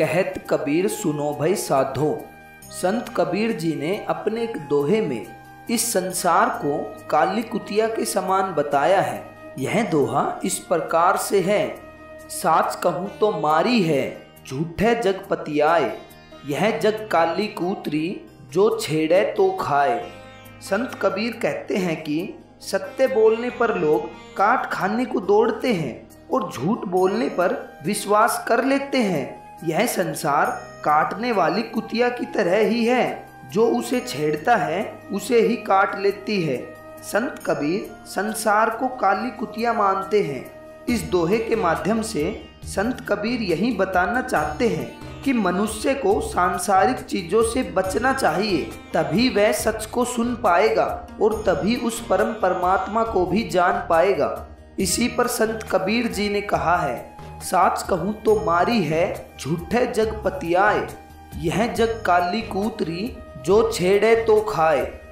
कहत कबीर सुनो भई साधो। संत कबीर जी ने अपने एक दोहे में इस संसार को काली कुतिया के समान बताया है। यह दोहा इस प्रकार से है। साच कहूँ तो मारी है, झूठे जग पतियाए, यह जग काली कूतरी, जो छेड़े तो खाए। संत कबीर कहते हैं कि सत्य बोलने पर लोग काट खाने को दौड़ते हैं और झूठ बोलने पर विश्वास कर लेते हैं। यह संसार काटने वाली कुतिया की तरह ही है, जो उसे छेड़ता है उसे ही काट लेती है। संत कबीर संसार को काली कुतिया मानते हैं। इस दोहे के माध्यम से संत कबीर यही बताना चाहते हैं कि मनुष्य को सांसारिक चीजों से बचना चाहिए, तभी वह सच को सुन पाएगा और तभी उस परम परमात्मा को भी जान पाएगा। इसी पर संत कबीर जी ने कहा है, साच कहूँ तो मारी है, झूठे जग पतियाए, यह जग काली कूतरी, जो छेड़े तो खाए।